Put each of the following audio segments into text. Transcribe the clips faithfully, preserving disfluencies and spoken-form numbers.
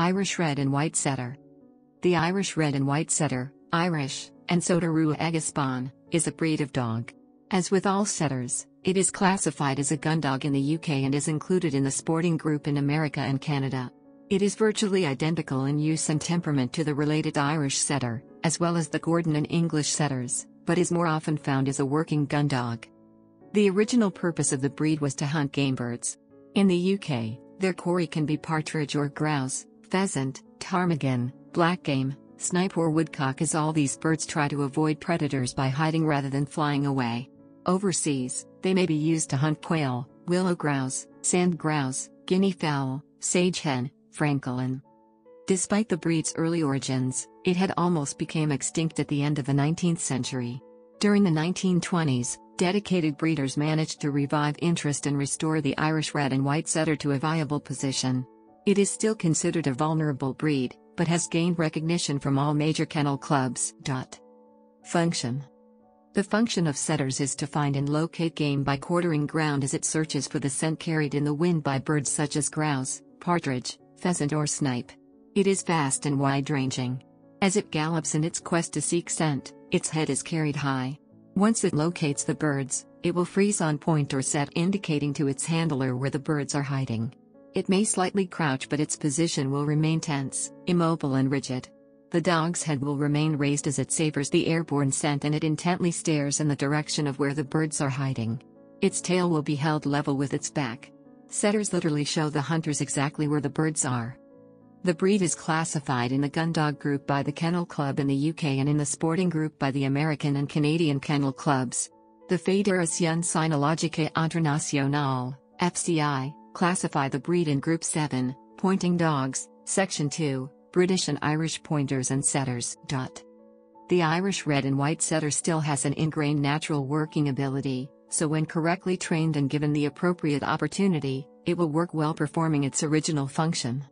Irish Red and White Setter. The Irish Red and White Setter, Irish, An Sotar Rua agus Bán, is a breed of dog. As with all setters, it is classified as a gun dog in the U K and is included in the sporting group in America and Canada. It is virtually identical in use and temperament to the related Irish Setter, as well as the Gordon and English Setters, but is more often found as a working gun dog. The original purpose of the breed was to hunt game birds. In the U K, their quarry can be partridge or grouse, pheasant, ptarmigan, black game, snipe or woodcock, as all these birds try to avoid predators by hiding rather than flying away. Overseas, they may be used to hunt quail, willow grouse, sand grouse, guinea fowl, sage hen, francolin. Despite the breed's early origins, it had almost become extinct at the end of the nineteenth century. During the nineteen twenties, dedicated breeders managed to revive interest and restore the Irish Red and White Setter to a viable position. It is still considered a vulnerable breed, but has gained recognition from all major kennel clubs. Function. The function of setters is to find and locate game by quartering ground as it searches for the scent carried in the wind by birds such as grouse, partridge, pheasant or snipe. It is fast and wide-ranging. As it gallops in its quest to seek scent, its head is carried high. Once it locates the birds, it will freeze on point or set, indicating to its handler where the birds are hiding. It may slightly crouch, but its position will remain tense, immobile and rigid. The dog's head will remain raised as it savors the airborne scent, and it intently stares in the direction of where the birds are hiding. Its tail will be held level with its back. Setters literally show the hunters exactly where the birds are. The breed is classified in the gun dog group by the Kennel Club in the U K and in the sporting group by the American and Canadian Kennel Clubs. The Fédération Cynologique Internationale, F C I, classify the breed in Group seven, Pointing Dogs, Section two, British and Irish Pointers and Setters. The Irish Red and White Setter still has an ingrained natural working ability, so when correctly trained and given the appropriate opportunity, it will work well performing its original function.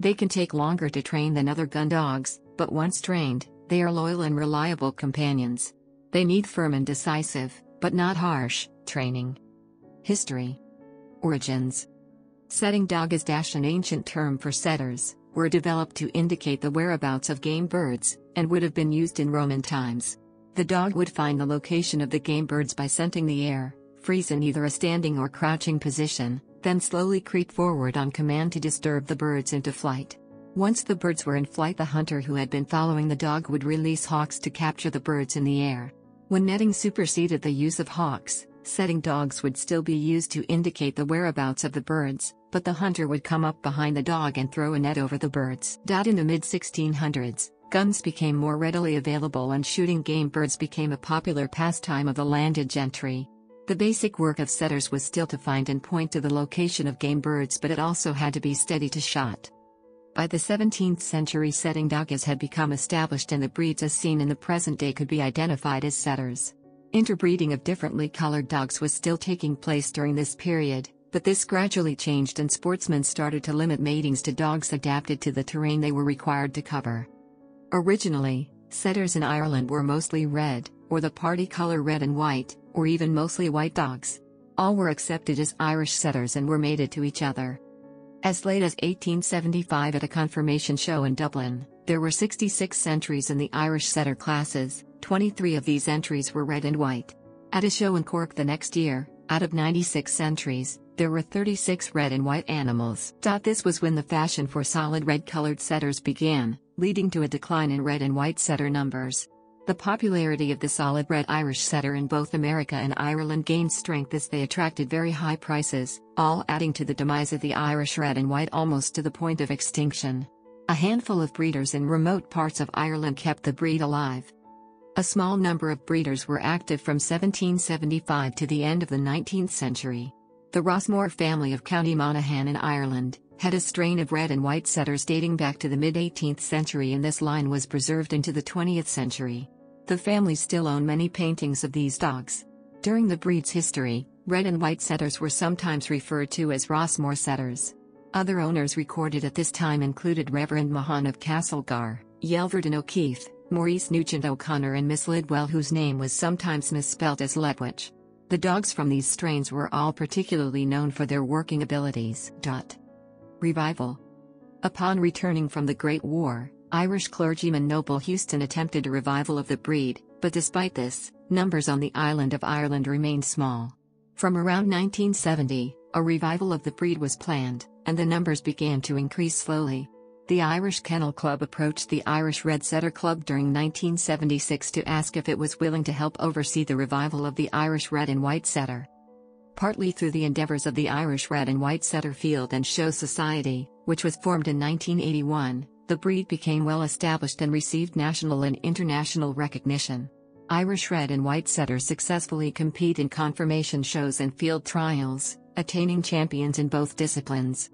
They can take longer to train than other gun dogs, but once trained, they are loyal and reliable companions. They need firm and decisive, but not harsh, training. History. Origins. Setting dog is dash an ancient term for setters, were developed to indicate the whereabouts of game birds, and would have been used in Roman times. The dog would find the location of the game birds by scenting the air, freeze in either a standing or crouching position, then slowly creep forward on command to disturb the birds into flight. Once the birds were in flight, the hunter who had been following the dog would release hawks to capture the birds in the air. When netting superseded the use of hawks, setting dogs would still be used to indicate the whereabouts of the birds, but the hunter would come up behind the dog and throw a net over the birds. In the mid sixteen hundreds, guns became more readily available and shooting game birds became a popular pastime of the landed gentry. The basic work of setters was still to find and point to the location of game birds, but it also had to be steady to shot. By the seventeenth century, setting dogs had become established and the breeds as seen in the present day could be identified as setters. Interbreeding of differently colored dogs was still taking place during this period, but this gradually changed and sportsmen started to limit matings to dogs adapted to the terrain they were required to cover. Originally, setters in Ireland were mostly red, or the party color red and white, or even mostly white dogs. All were accepted as Irish setters and were mated to each other. As late as eighteen seventy-five, at a confirmation show in Dublin, there were sixty-six entries in the Irish setter classes. twenty-three of these entries were red and white. At a show in Cork the next year, out of ninety-six entries, there were thirty-six red and white animals. This was when the fashion for solid red-colored setters began, leading to a decline in red and white setter numbers. The popularity of the solid red Irish setter in both America and Ireland gained strength as they attracted very high prices, all adding to the demise of the Irish red and white almost to the point of extinction. A handful of breeders in remote parts of Ireland kept the breed alive. A small number of breeders were active from seventeen seventy-five to the end of the nineteenth century. The Rossmore family of County Monaghan in Ireland had a strain of red and white setters dating back to the mid eighteenth century, and this line was preserved into the twentieth century. The family still own many paintings of these dogs. During the breed's history, red and white setters were sometimes referred to as Rossmore setters. Other owners recorded at this time included Reverend Mahon of Castlegar, Yelverdon O'Keefe, Maurice Nugent O'Connor and Miss Lidwell, whose name was sometimes misspelled as Ledwich. The dogs from these strains were all particularly known for their working abilities. Revival. Upon returning from the Great War, Irish clergyman Noble Houston attempted a revival of the breed, but despite this, numbers on the island of Ireland remained small. From around nineteen seventy, a revival of the breed was planned, and the numbers began to increase slowly. The Irish Kennel Club approached the Irish Red Setter Club during nineteen seventy-six to ask if it was willing to help oversee the revival of the Irish Red and White Setter. Partly through the endeavors of the Irish Red and White Setter Field and Show Society, which was formed in nineteen eighty-one, the breed became well established and received national and international recognition. Irish Red and White Setters successfully compete in conformation shows and field trials, attaining champions in both disciplines.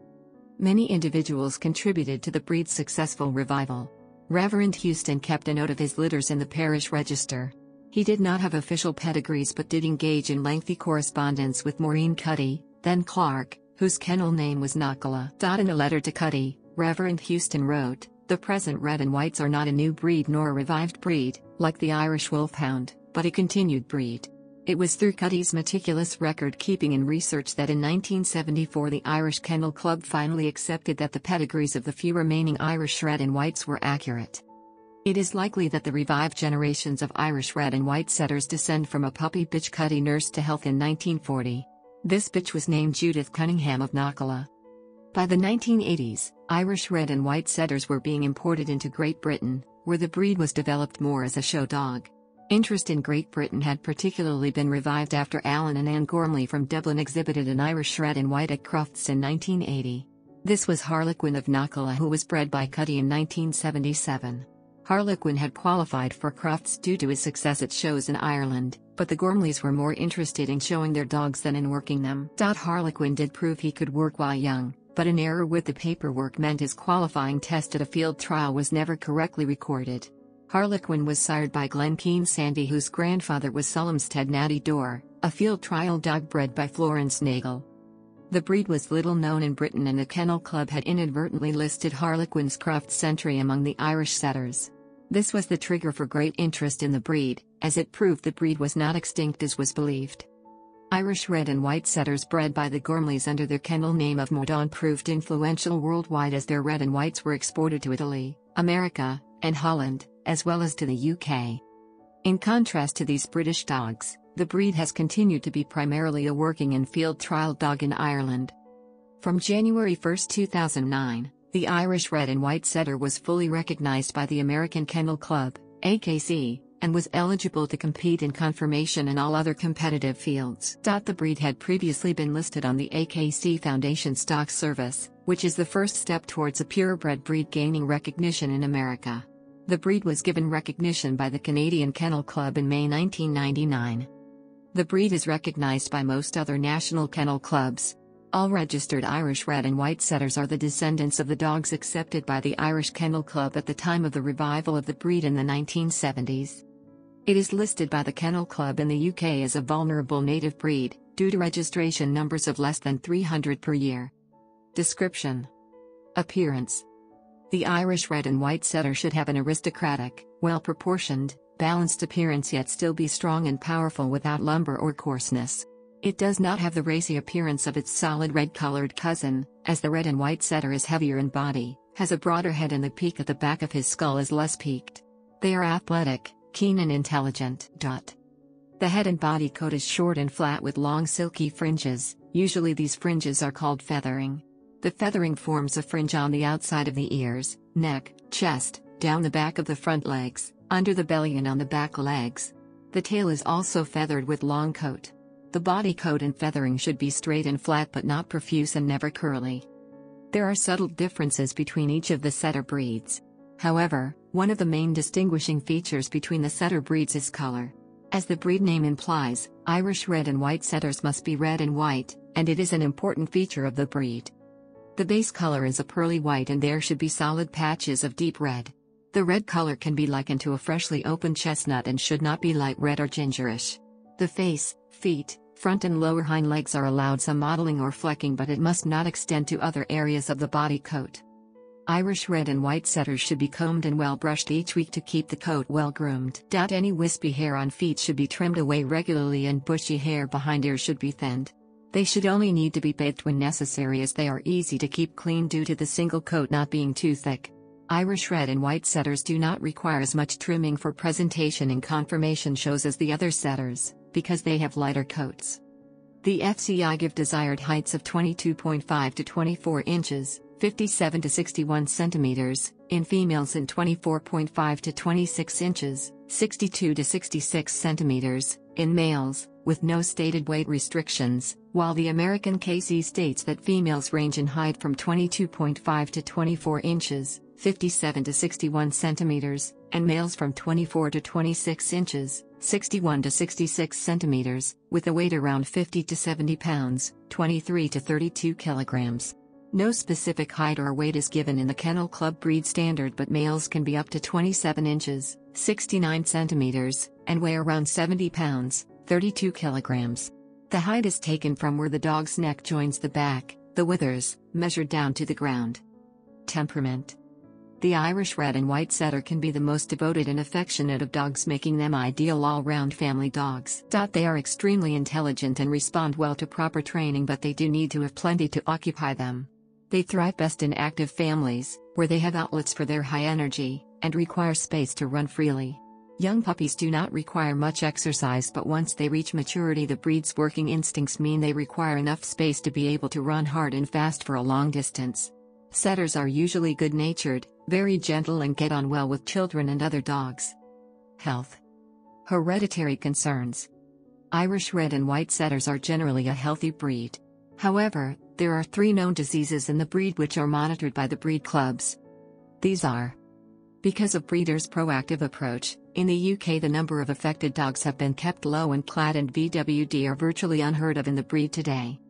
Many individuals contributed to the breed's successful revival. Reverend Houston kept a note of his litters in the parish register. He did not have official pedigrees but did engage in lengthy correspondence with Maureen Cuddy, then Clark, whose kennel name was Nakala. In a letter to Cuddy, Reverend Houston wrote, "The present red and whites are not a new breed nor a revived breed, like the Irish wolfhound, but a continued breed." It was through Cuddy's meticulous record-keeping and research that in nineteen seventy-four the Irish Kennel Club finally accepted that the pedigrees of the few remaining Irish Red and Whites were accurate. It is likely that the revived generations of Irish Red and White Setters descend from a puppy bitch Cuddy nursed to health in nineteen forty. This bitch was named Judith Cunningham of Knockalla. By the nineteen eighties, Irish Red and White Setters were being imported into Great Britain, where the breed was developed more as a show dog. Interest in Great Britain had particularly been revived after Alan and Ann Gormley from Dublin exhibited an Irish Red and White at Crofts in nineteen eighty. This was Harlequin of Nakala, who was bred by Cuddy in nineteen seventy-seven. Harlequin had qualified for Crofts due to his success at shows in Ireland, but the Gormleys were more interested in showing their dogs than in working them. Harlequin did prove he could work while young, but an error with the paperwork meant his qualifying test at a field trial was never correctly recorded. Harlequin was sired by Glenkeen Sandy, whose grandfather was Sulemsted Natty Dorr, a field trial dog bred by Florence Nagel. The breed was little known in Britain, and the Kennel Club had inadvertently listed Harlequin's Crofts Sentry among the Irish Setters. This was the trigger for great interest in the breed, as it proved the breed was not extinct as was believed. Irish Red and White Setters bred by the Gormleys under their kennel name of Mordaunt proved influential worldwide, as their Red and Whites were exported to Italy, America, and Holland, as well as to the U K. In contrast to these British dogs, the breed has continued to be primarily a working and field trial dog in Ireland. From January first two thousand nine, the Irish Red and White Setter was fully recognised by the American Kennel Club, A K C, and was eligible to compete in conformation and all other competitive fields. The breed had previously been listed on the A K C Foundation Stock Service, which is the first step towards a purebred breed gaining recognition in America. The breed was given recognition by the Canadian Kennel Club in May nineteen ninety-nine. The breed is recognized by most other national kennel clubs. All registered Irish Red and White Setters are the descendants of the dogs accepted by the Irish Kennel Club at the time of the revival of the breed in the nineteen seventies. It is listed by the Kennel Club in the U K as a vulnerable native breed, due to registration numbers of less than three hundred per year. Description. Appearance. The Irish Red and White Setter should have an aristocratic, well-proportioned, balanced appearance, yet still be strong and powerful without lumber or coarseness. It does not have the racy appearance of its solid red-colored cousin, as the Red and White Setter is heavier in body, has a broader head, and the peak at the back of his skull is less peaked. They are athletic, keen and intelligent. The head and body coat is short and flat with long silky fringes. Usually these fringes are called feathering. The feathering forms a fringe on the outside of the ears, neck, chest, down the back of the front legs, under the belly and on the back legs. The tail is also feathered with long coat. The body coat and feathering should be straight and flat but not profuse and never curly. There are subtle differences between each of the setter breeds. However, one of the main distinguishing features between the setter breeds is color. As the breed name implies, Irish Red and White Setters must be red and white, and it is an important feature of the breed. The base color is a pearly white, and there should be solid patches of deep red. The red color can be likened to a freshly opened chestnut and should not be light red or gingerish. The face, feet, front and lower hind legs are allowed some mottling or flecking, but it must not extend to other areas of the body coat. Irish Red and White Setters should be combed and well brushed each week to keep the coat well groomed. Any wispy hair on feet should be trimmed away regularly, and bushy hair behind ears should be thinned. They should only need to be bathed when necessary, as they are easy to keep clean due to the single coat not being too thick. Irish Red and White Setters do not require as much trimming for presentation and confirmation shows as the other setters, because they have lighter coats. The F C I give desired heights of twenty-two point five to twenty-four inches, fifty-seven to sixty-one centimeters, in females, and twenty-four point five to twenty-six inches, sixty-two to sixty-six centimeters, in males, with no stated weight restrictions, while the American K C states that females range in height from twenty-two point five to twenty-four inches, fifty-seven to sixty-one centimeters, and males from twenty-four to twenty-six inches, sixty-one to sixty-six centimeters, with a weight around fifty to seventy pounds, twenty-three to thirty-two kilograms. No specific height or weight is given in the Kennel Club breed standard, but males can be up to twenty-seven inches, sixty-nine centimeters, and weigh around seventy pounds, thirty-two kilograms. The height is taken from where the dog's neck joins the back, the withers, measured down to the ground. Temperament. The Irish Red and White Setter can be the most devoted and affectionate of dogs, making them ideal all-round family dogs. They are extremely intelligent and respond well to proper training, but they do need to have plenty to occupy them. They thrive best in active families, where they have outlets for their high energy, and require space to run freely. Young puppies do not require much exercise, but once they reach maturity, the breed's working instincts mean they require enough space to be able to run hard and fast for a long distance. Setters are usually good-natured, very gentle, and get on well with children and other dogs. Health. Hereditary concerns. Irish Red and White Setters are generally a healthy breed. However, there are three known diseases in the breed which are monitored by the breed clubs. These are. Because of breeders' proactive approach, in the U K the number of affected dogs have been kept low, and C L A D and V W D are virtually unheard of in the breed today.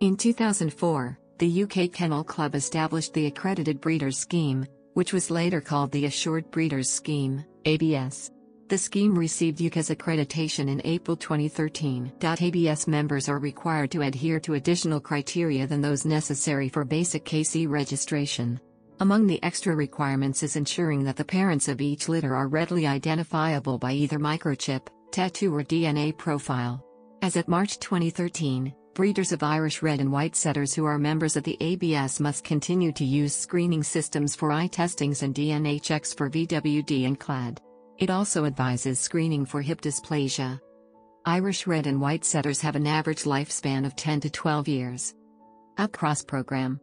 In two thousand four, the U K Kennel Club established the Accredited Breeders Scheme, which was later called the Assured Breeders Scheme, A B S. The scheme received U K A S accreditation in April twenty thirteen. A B S members are required to adhere to additional criteria than those necessary for basic K C registration. Among the extra requirements is ensuring that the parents of each litter are readily identifiable by either microchip, tattoo, or D N A profile. As at March twenty thirteen, breeders of Irish Red and White Setters who are members of the A B S must continue to use screening systems for eye testings and D N A checks for V W D and C L A D. It also advises screening for hip dysplasia. Irish Red and White Setters have an average lifespan of ten to twelve years. UKAS program.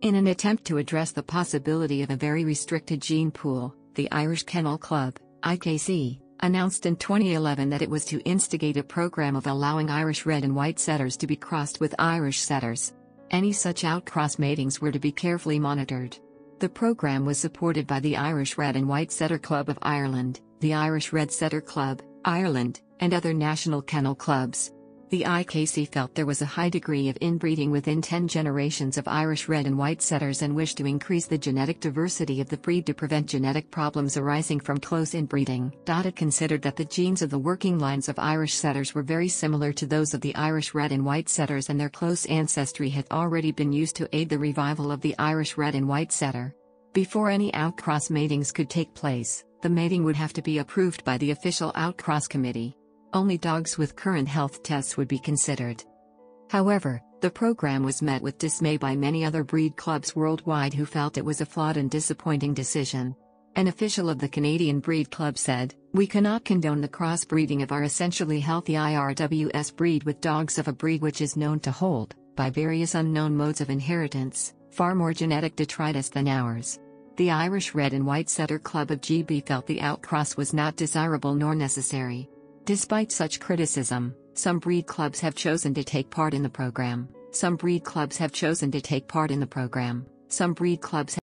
In an attempt to address the possibility of a very restricted gene pool, the Irish Kennel Club, I K C, announced in twenty eleven that it was to instigate a program of allowing Irish Red and White Setters to be crossed with Irish Setters. Any such outcross matings were to be carefully monitored. The program was supported by the Irish Red and White Setter Club of Ireland, the Irish Red Setter Club, Ireland, and other national kennel clubs. The I K C felt there was a high degree of inbreeding within ten generations of Irish Red and White Setters, and wished to increase the genetic diversity of the breed to prevent genetic problems arising from close inbreeding. It considered that the genes of the working lines of Irish Setters were very similar to those of the Irish Red and White Setters, and their close ancestry had already been used to aid the revival of the Irish Red and White Setter. Before any outcross matings could take place, the mating would have to be approved by the official outcross committee. Only dogs with current health tests would be considered. However, the program was met with dismay by many other breed clubs worldwide who felt it was a flawed and disappointing decision. An official of the Canadian Breed Club said, "We cannot condone the crossbreeding of our essentially healthy I R W S breed with dogs of a breed which is known to hold, by various unknown modes of inheritance, far more genetic detritus than ours." The Irish Red and White Setter Club of G B felt the outcross was not desirable nor necessary. Despite such criticism, some breed clubs have chosen to take part in the program, some breed clubs have chosen to take part in the program, some breed clubs have